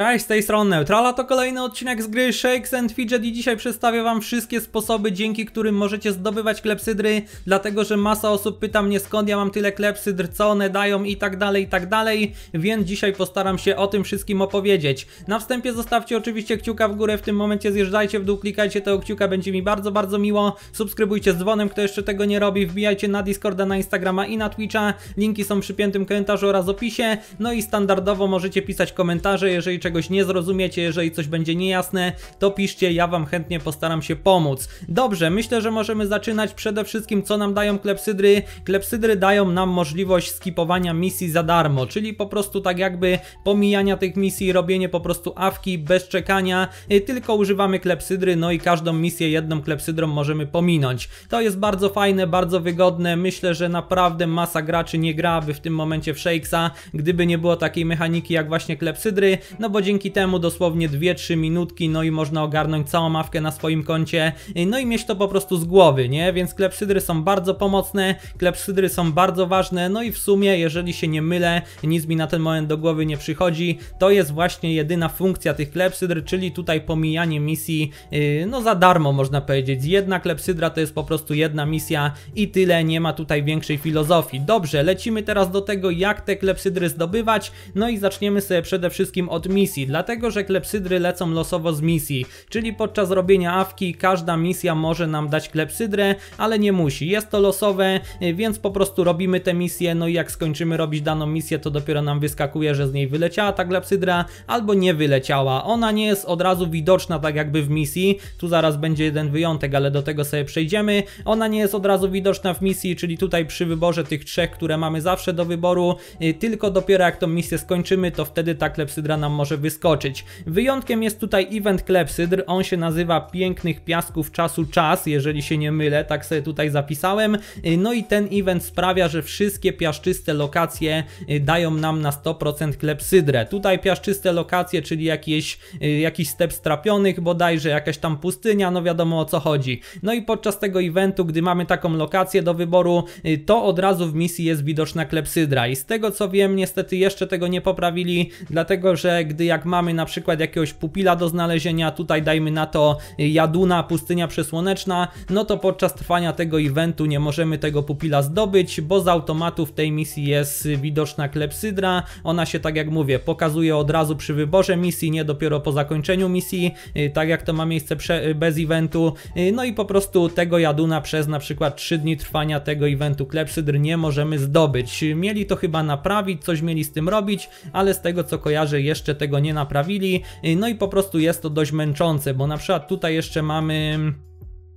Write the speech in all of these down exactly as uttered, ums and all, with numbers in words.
Cześć, z tej strony Neutrala, to kolejny odcinek z gry Shakes and Fidget i dzisiaj przedstawię wam wszystkie sposoby, dzięki którym możecie zdobywać klepsydry, dlatego że masa osób pyta mnie, skąd ja mam tyle klepsydr, co one dają i tak dalej, i tak dalej, więc dzisiaj postaram się o tym wszystkim opowiedzieć. Na wstępie zostawcie oczywiście kciuka w górę, w tym momencie zjeżdżajcie w dół, klikajcie tego kciuka, będzie mi bardzo, bardzo miło. Subskrybujcie z dzwonem, kto jeszcze tego nie robi, wbijajcie na Discorda, na Instagrama i na Twitcha, linki są przy piętym komentarzu oraz opisie, no i standardowo możecie pisać komentarze, jeżeli czegoś nie zrozumiecie, jeżeli coś będzie niejasne, to piszcie, ja wam chętnie postaram się pomóc. Dobrze, myślę, że możemy zaczynać. Przede wszystkim, co nam dają klepsydry? Klepsydry dają nam możliwość skipowania misji za darmo, czyli po prostu tak jakby pomijania tych misji, robienie po prostu awki bez czekania, tylko używamy klepsydry, no i każdą misję jedną klepsydrą możemy pominąć. To jest bardzo fajne, bardzo wygodne, myślę, że naprawdę masa graczy nie grałaby w tym momencie w Shakesa, gdyby nie było takiej mechaniki jak właśnie klepsydry, no bo Bo dzięki temu dosłownie dwie trzy minutki, no i można ogarnąć całą mawkę na swoim koncie, no i mieć to po prostu z głowy, nie? Więc klepsydry są bardzo pomocne, klepsydry są bardzo ważne, no i w sumie, jeżeli się nie mylę, nic mi na ten moment do głowy nie przychodzi, to jest właśnie jedyna funkcja tych klepsydr, czyli tutaj pomijanie misji, yy, no za darmo można powiedzieć. Jedna klepsydra to jest po prostu jedna misja i tyle, nie ma tutaj większej filozofii. Dobrze, lecimy teraz do tego, jak te klepsydry zdobywać, no i zaczniemy sobie przede wszystkim od misji. Dlatego, że klepsydry lecą losowo z misji, czyli podczas robienia awki każda misja może nam dać klepsydrę, ale nie musi, jest to losowe, więc po prostu robimy te misje, no i jak skończymy robić daną misję, to dopiero nam wyskakuje, że z niej wyleciała ta klepsydra albo nie wyleciała. Ona nie jest od razu widoczna tak jakby w misji, tu zaraz będzie jeden wyjątek, ale do tego sobie przejdziemy. Ona nie jest od razu widoczna w misji, czyli tutaj przy wyborze tych trzech, które mamy zawsze do wyboru, tylko dopiero jak tą misję skończymy, to wtedy ta klepsydra nam może wyskoczyć. Wyjątkiem jest tutaj event klepsydr, on się nazywa Pięknych Piasków Czasu Czas, jeżeli się nie mylę, tak sobie tutaj zapisałem. No i ten event sprawia, że wszystkie piaszczyste lokacje dają nam na sto procent klepsydrę. Tutaj piaszczyste lokacje, czyli jakieś, jakiś step strapionych bodajże, jakaś tam pustynia, no wiadomo o co chodzi. No i podczas tego eventu, gdy mamy taką lokację do wyboru, to od razu w misji jest widoczna klepsydra i z tego co wiem, niestety jeszcze tego nie poprawili, dlatego że gdy jak mamy na przykład jakiegoś pupila do znalezienia, tutaj dajmy na to Jaduna, Pustynia Przesłoneczna, no to podczas trwania tego eventu nie możemy tego pupila zdobyć, bo z automatu w tej misji jest widoczna klepsydra. Ona się, tak jak mówię, pokazuje od razu przy wyborze misji, nie dopiero po zakończeniu misji, tak jak to ma miejsce bez eventu. No i po prostu tego Jaduna przez na przykład trzy dni trwania tego eventu klepsydr nie możemy zdobyć. Mieli to chyba naprawić, coś mieli z tym robić, ale z tego co kojarzę, jeszcze tego nie naprawili, no i po prostu jest to dość męczące, bo na przykład tutaj jeszcze mamy...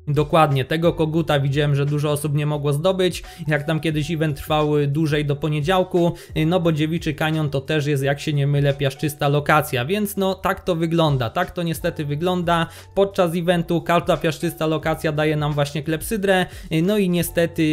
Dokładnie, tego koguta widziałem, że dużo osób nie mogło zdobyć, jak tam kiedyś event trwał dłużej do poniedziałku, no bo Dziewiczy Kanion to też jest, jak się nie mylę, piaszczysta lokacja, więc no tak to wygląda, tak to niestety wygląda. Podczas eventu każda piaszczysta lokacja daje nam właśnie klepsydrę, no i niestety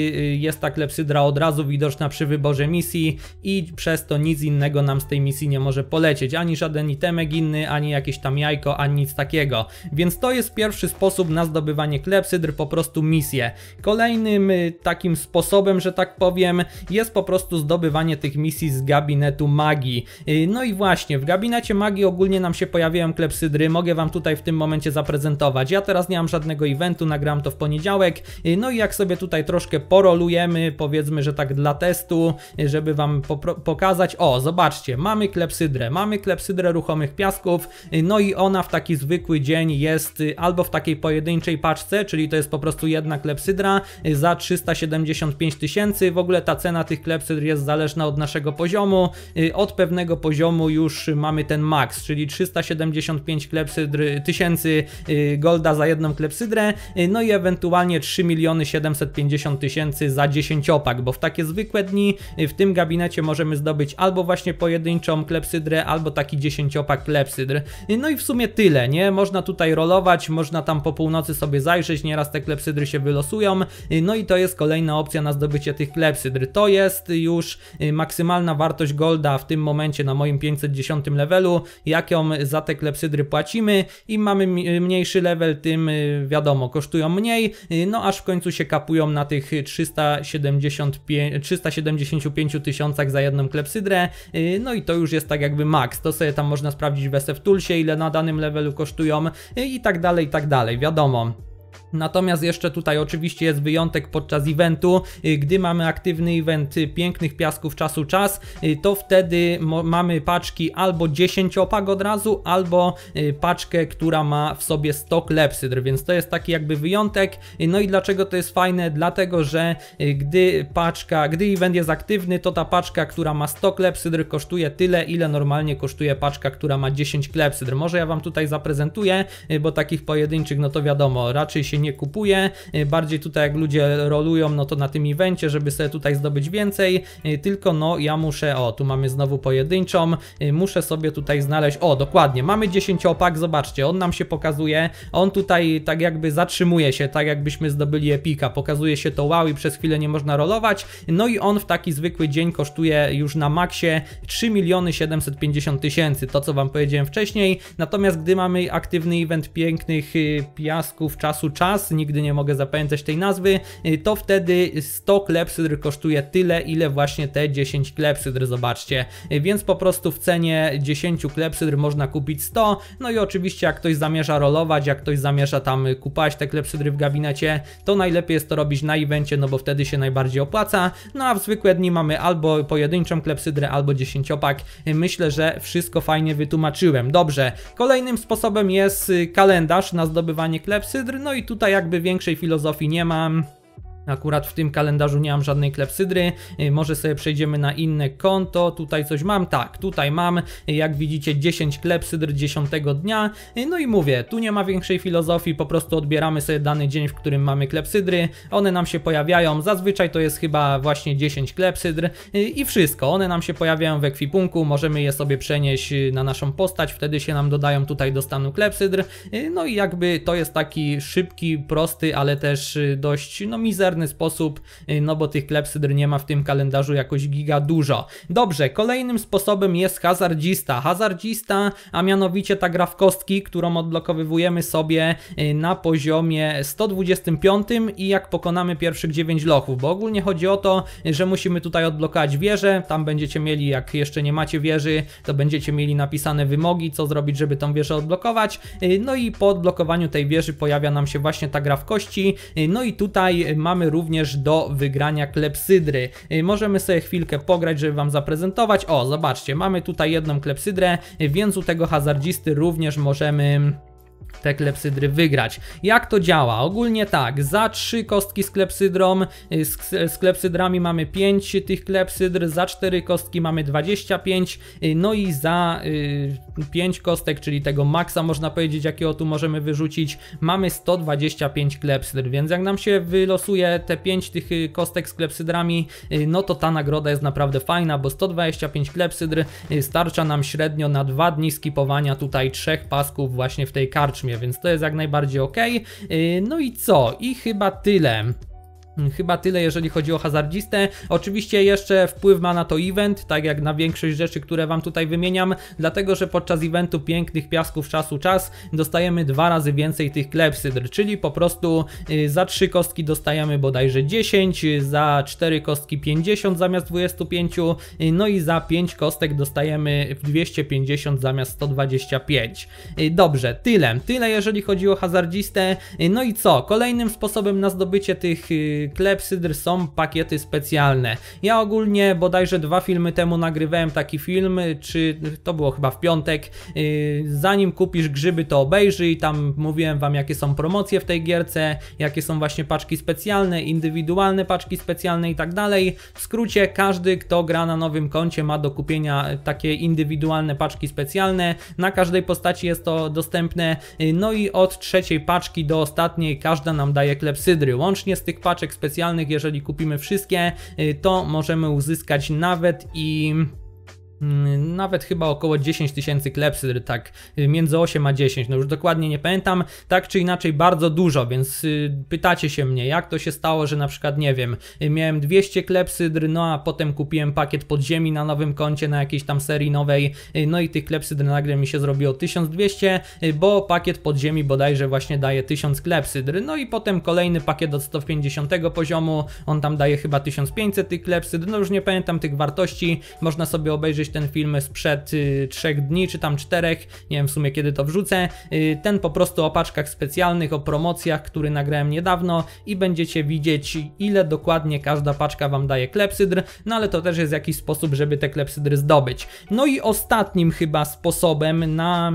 jest ta klepsydra od razu widoczna przy wyborze misji i przez to nic innego nam z tej misji nie może polecieć, ani żaden itemek inny, ani jakieś tam jajko, ani nic takiego, więc to jest pierwszy sposób na zdobywanie klepsydry. Klepsydr po prostu misję. Kolejnym takim sposobem, że tak powiem, jest po prostu zdobywanie tych misji z gabinetu magii. No i właśnie, w gabinecie magii ogólnie nam się pojawiają klepsydry, mogę wam tutaj w tym momencie zaprezentować. Ja teraz nie mam żadnego eventu, nagram to w poniedziałek, no i jak sobie tutaj troszkę porolujemy, powiedzmy, że tak dla testu, żeby wam pokazać, o, zobaczcie, mamy klepsydrę, mamy klepsydrę ruchomych piasków, no i ona w taki zwykły dzień jest albo w takiej pojedynczej paczce, czyli to jest po prostu jedna klepsydra za trzysta siedemdziesiąt pięć tysięcy. W ogóle ta cena tych klepsydr jest zależna od naszego poziomu. Od pewnego poziomu już mamy ten max, czyli trzysta siedemdziesiąt pięć tysięcy golda za jedną klepsydrę, no i ewentualnie trzy miliony siedemset pięćdziesiąt tysięcy za dziesięciopak, bo w takie zwykłe dni w tym gabinecie możemy zdobyć albo właśnie pojedynczą klepsydrę, albo taki dziesięciopak klepsydr. No i w sumie tyle, nie? Można tutaj rolować, można tam po północy sobie zajrzeć, patrzeć, nieraz te klepsydry się wylosują, no i to jest kolejna opcja na zdobycie tych klepsydr. To jest już maksymalna wartość golda w tym momencie na moim pięćset dziesiątym levelu, jaką za te klepsydry płacimy. Im mamy mniejszy level, tym wiadomo, kosztują mniej, no aż w końcu się kapują na tych trzysta siedemdziesiąt pięć tysiącach za jedną klepsydrę, no i to już jest tak jakby max. To sobie tam można sprawdzić w S F Toolsie, ile na danym levelu kosztują i tak dalej, i tak dalej, wiadomo. Natomiast jeszcze tutaj oczywiście jest wyjątek podczas eventu, gdy mamy aktywny event Pięknych Piasków Czasu czas, to wtedy mamy paczki albo dziesięć opak od razu, albo paczkę, która ma w sobie sto klepsydr, więc to jest taki jakby wyjątek. No i dlaczego to jest fajne? Dlatego, że gdy paczka, gdy event jest aktywny, to ta paczka, która ma sto klepsydr kosztuje tyle, ile normalnie kosztuje paczka, która ma dziesięć klepsydr. Może ja Wam tutaj zaprezentuję, bo takich pojedynczych, no to wiadomo, raczej się nie kupuje, bardziej tutaj jak ludzie rolują, no to na tym evencie, żeby sobie tutaj zdobyć więcej, tylko no ja muszę, o tu mamy znowu pojedynczą, muszę sobie tutaj znaleźć, o dokładnie, mamy dziesięć opak, zobaczcie, on nam się pokazuje, on tutaj tak jakby zatrzymuje się, tak jakbyśmy zdobyli epika, pokazuje się to wow i przez chwilę nie można rolować, no i on w taki zwykły dzień kosztuje już na maksie trzy miliony siedemset pięćdziesiąt tysięcy, to co Wam powiedziałem wcześniej. Natomiast gdy mamy aktywny event Pięknych Piasków Czasu czas, nigdy nie mogę zapamiętać tej nazwy, to wtedy sto klepsydr kosztuje tyle, ile właśnie te dziesięć klepsydr, zobaczcie. Więc po prostu w cenie dziesięć klepsydr można kupić sto, no i oczywiście jak ktoś zamierza rolować, jak ktoś zamierza tam kupować te klepsydry w gabinecie, to najlepiej jest to robić na evencie, no bo wtedy się najbardziej opłaca. No a w zwykłe dni mamy albo pojedynczą klepsydrę, albo dziesięciopak. Myślę, że wszystko fajnie wytłumaczyłem. Dobrze, kolejnym sposobem jest kalendarz na zdobywanie klepsydr, no i tutaj Tutaj jakby większej filozofii nie mam. Akurat w tym kalendarzu nie mam żadnej klepsydry. Może sobie przejdziemy na inne konto. Tutaj coś mam? Tak, tutaj mam, jak widzicie, dziesięć klepsydr dziesiątego dnia. No i mówię, tu nie ma większej filozofii, po prostu odbieramy sobie dany dzień, w którym mamy klepsydry. One nam się pojawiają, zazwyczaj to jest chyba właśnie dziesięć klepsydr i wszystko. One nam się pojawiają w ekwipunku, możemy je sobie przenieść na naszą postać, wtedy się nam dodają tutaj do stanu klepsydr. No i jakby to jest taki szybki, prosty, ale też dość, no, mizerny sposób, no bo tych klepsydr nie ma w tym kalendarzu jakoś giga dużo. Dobrze, kolejnym sposobem jest hazardzista. Hazardzista, a mianowicie ta gra w kostki, którą odblokowywujemy sobie na poziomie sto dwudziestym piątym i jak pokonamy pierwszych dziewięć lochów, bo ogólnie chodzi o to, że musimy tutaj odblokować wieżę, tam będziecie mieli, jak jeszcze nie macie wieży, to będziecie mieli napisane wymogi, co zrobić, żeby tą wieżę odblokować, no i po odblokowaniu tej wieży pojawia nam się właśnie ta gra w kości, no i tutaj mamy również do wygrania klepsydry. Możemy sobie chwilkę pograć, żeby Wam zaprezentować. O, zobaczcie, mamy tutaj jedną klepsydrę, więc u tego hazardzisty również możemy te klepsydry wygrać. Jak to działa? Ogólnie tak, za trzy kostki z klepsydrą, z, z klepsydrami mamy pięć tych klepsydr, za cztery kostki mamy dwadzieścia pięć, no i za y, pięć kostek, czyli tego maksa, można powiedzieć, jakiego tu możemy wyrzucić, mamy sto dwadzieścia pięć klepsydr, więc jak nam się wylosuje te pięć tych kostek z klepsydrami, y, no to ta nagroda jest naprawdę fajna, bo sto dwadzieścia pięć klepsydr starcza nam średnio na dwa dni skipowania tutaj trzech pasków właśnie w tej karczmie, więc to jest jak najbardziej ok. No i co? I chyba tyle. Chyba tyle, jeżeli chodzi o hazardzistę. Oczywiście jeszcze wpływ ma na to event, tak jak na większość rzeczy, które Wam tutaj wymieniam, dlatego, że podczas eventu Pięknych Piasków Czasu czas dostajemy dwa razy więcej tych klepsydr, czyli po prostu za trzy kostki dostajemy bodajże dziesięć, za cztery kostki pięćdziesiąt zamiast dwadzieścia pięć, no i za pięć kostek dostajemy dwieście pięćdziesiąt zamiast sto dwadzieścia pięć. Dobrze, tyle. Tyle, jeżeli chodzi o hazardzistę. No i co? Kolejnym sposobem na zdobycie tych klepsydr są pakiety specjalne. Ja ogólnie bodajże dwa filmy temu nagrywałem taki film, czy to było chyba w piątek, yy, zanim kupisz grzyby, to obejrzyj, tam mówiłem Wam, jakie są promocje w tej gierce, jakie są właśnie paczki specjalne, indywidualne paczki specjalne i tak dalej. W skrócie, każdy, kto gra na nowym koncie, ma do kupienia takie indywidualne paczki specjalne, na każdej postaci jest to dostępne, yy, no i od trzeciej paczki do ostatniej każda nam daje klepsydry. Łącznie z tych paczek specjalnych, jeżeli kupimy wszystkie, to możemy uzyskać nawet i nawet chyba około dziesięć tysięcy klepsydr, tak między osiem a dziesięć, no już dokładnie nie pamiętam, tak czy inaczej bardzo dużo, więc pytacie się mnie, jak to się stało, że na przykład, nie wiem, miałem dwieście klepsydr, no a potem kupiłem pakiet podziemi na nowym koncie, na jakiejś tam serii nowej, no i tych klepsydr nagle mi się zrobiło tysiąc dwieście, bo pakiet podziemi bodajże właśnie daje tysiąc klepsydr, no i potem kolejny pakiet od sto pięćdziesiątego poziomu, on tam daje chyba tysiąc pięćset tych klepsydr, no już nie pamiętam tych wartości, można sobie obejrzeć ten film sprzed y, trzech dni czy tam czterech, nie wiem w sumie kiedy to wrzucę, y, ten po prostu o paczkach specjalnych, o promocjach, który nagrałem niedawno i będziecie widzieć, ile dokładnie każda paczka wam daje klepsydr, no ale to też jest jakiś sposób, żeby te klepsydry zdobyć. No i ostatnim chyba sposobem na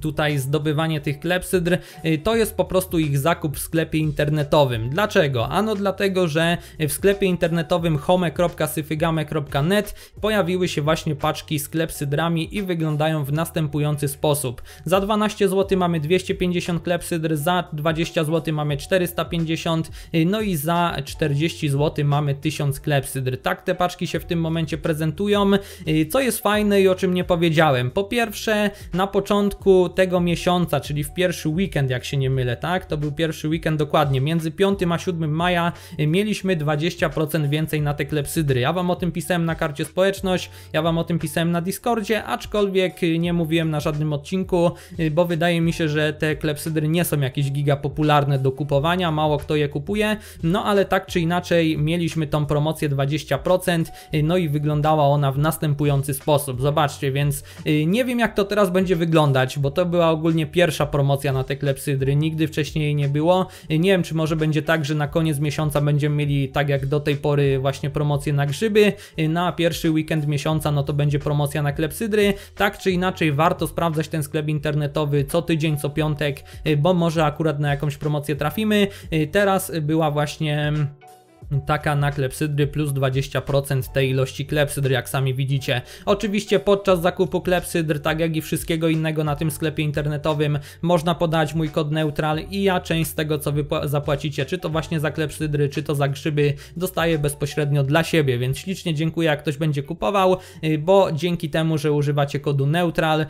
tutaj zdobywanie tych klepsydr to jest po prostu ich zakup w sklepie internetowym. Dlaczego? Ano dlatego, że w sklepie internetowym home kropka s f game kropka net pojawiły się właśnie paczki z klepsydrami i wyglądają w następujący sposób. Za dwanaście złotych mamy dwieście pięćdziesiąt klepsydr, za dwadzieścia złotych mamy czterysta pięćdziesiąt, no i za czterdzieści złotych mamy tysiąc klepsydr. Tak te paczki się w tym momencie prezentują. Co jest fajne i o czym nie powiedziałem? Po pierwsze, na początku tego miesiąca, czyli w pierwszy weekend, jak się nie mylę, tak? To był pierwszy weekend dokładnie, między piątym a siódmym maja mieliśmy dwadzieścia procent więcej na te klepsydry. Ja wam o tym pisałem na karcie społeczność, ja wam o tym pisałem na Discordzie, aczkolwiek nie mówiłem na żadnym odcinku, bo wydaje mi się, że te klepsydry nie są jakieś giga popularne do kupowania, mało kto je kupuje, no ale tak czy inaczej mieliśmy tą promocję dwadzieścia procent, no i wyglądała ona w następujący sposób. Zobaczcie, więc nie wiem jak to teraz będzie wyglądać, bo Bo to była ogólnie pierwsza promocja na te klepsydry, nigdy wcześniej jej nie było. Nie wiem, czy może będzie tak, że na koniec miesiąca będziemy mieli, tak jak do tej pory, właśnie promocję na grzyby, na pierwszy weekend miesiąca no to będzie promocja na klepsydry. Tak czy inaczej warto sprawdzać ten sklep internetowy co tydzień, co piątek, bo może akurat na jakąś promocję trafimy. Teraz była właśnie taka na klepsydry plus dwadzieścia procent tej ilości klepsydr, jak sami widzicie. Oczywiście podczas zakupu klepsydr, tak jak i wszystkiego innego na tym sklepie internetowym, można podać mój kod neutral i ja część z tego, co wy zapłacicie, czy to właśnie za klepsydry, czy to za grzyby, dostaję bezpośrednio dla siebie, więc ślicznie dziękuję, jak ktoś będzie kupował, bo dzięki temu, że używacie kodu neutral,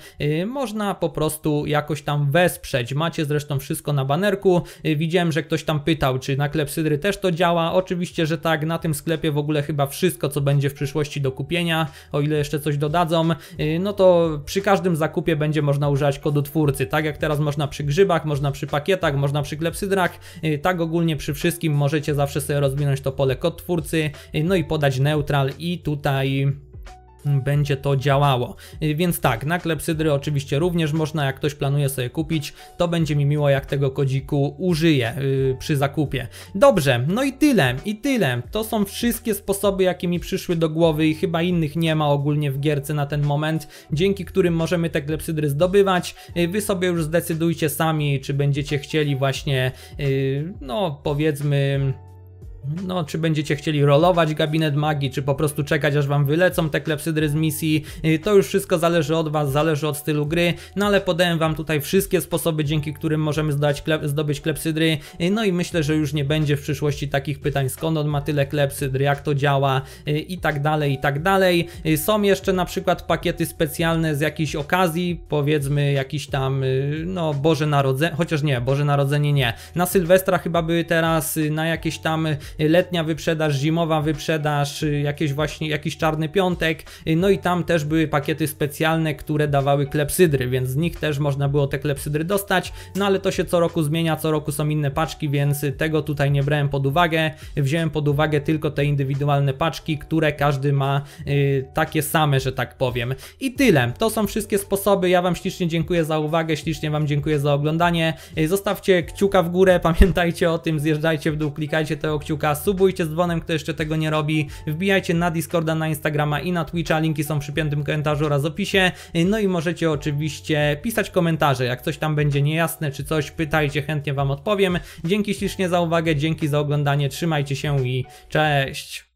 można po prostu jakoś tam wesprzeć. Macie zresztą wszystko na banerku. Widziałem, że ktoś tam pytał, czy na klepsydry też to działa. Oczywiście że tak, na tym sklepie w ogóle chyba wszystko, co będzie w przyszłości do kupienia, o ile jeszcze coś dodadzą, no to przy każdym zakupie będzie można używać kodu twórcy, tak jak teraz można przy grzybach, można przy pakietach, można przy klepsydrach, tak ogólnie przy wszystkim możecie zawsze sobie rozwinąć to pole kod twórcy, no i podać neutral i tutaj będzie to działało. Więc tak, na klepsydry oczywiście również można, jak ktoś planuje sobie kupić, to będzie mi miło, jak tego kodziku użyję yy, przy zakupie. Dobrze, no i tyle, i tyle. To są wszystkie sposoby, jakie mi przyszły do głowy i chyba innych nie ma ogólnie w gierce na ten moment, dzięki którym możemy te klepsydry zdobywać. Yy, wy sobie już zdecydujcie sami, czy będziecie chcieli właśnie, yy, no powiedzmy... No, czy będziecie chcieli rolować gabinet magii, czy po prostu czekać, aż wam wylecą te klepsydry z misji, to już wszystko zależy od was, zależy od stylu gry, no ale podałem wam tutaj wszystkie sposoby, dzięki którym możemy zdobyć klepsydry, no i myślę, że już nie będzie w przyszłości takich pytań, skąd on ma tyle klepsydr, jak to działa i tak dalej, i tak dalej. Są jeszcze na przykład pakiety specjalne z jakiejś okazji, powiedzmy jakiś tam, no Boże Narodzenie, chociaż nie, Boże Narodzenie nie, na Sylwestra chyba były teraz, na jakieś tam letnia wyprzedaż, zimowa wyprzedaż, jakieś właśnie, jakiś czarny piątek, no i tam też były pakiety specjalne, które dawały klepsydry, więc z nich też można było te klepsydry dostać, no ale to się co roku zmienia, co roku są inne paczki, więc tego tutaj nie brałem pod uwagę, wziąłem pod uwagę tylko te indywidualne paczki, które każdy ma y, takie same, że tak powiem. I tyle, to są wszystkie sposoby, ja wam ślicznie dziękuję za uwagę, ślicznie wam dziękuję za oglądanie, zostawcie kciuka w górę, pamiętajcie o tym, zjeżdżajcie w dół, klikajcie tego kciuka, subujcie z dzwonem, kto jeszcze tego nie robi, wbijajcie na Discorda, na Instagrama i na Twitcha, linki są przy piętym komentarzu oraz opisie, no i możecie oczywiście pisać komentarze, jak coś tam będzie niejasne czy coś, pytajcie, chętnie wam odpowiem. Dzięki ślicznie za uwagę, dzięki za oglądanie, trzymajcie się i cześć!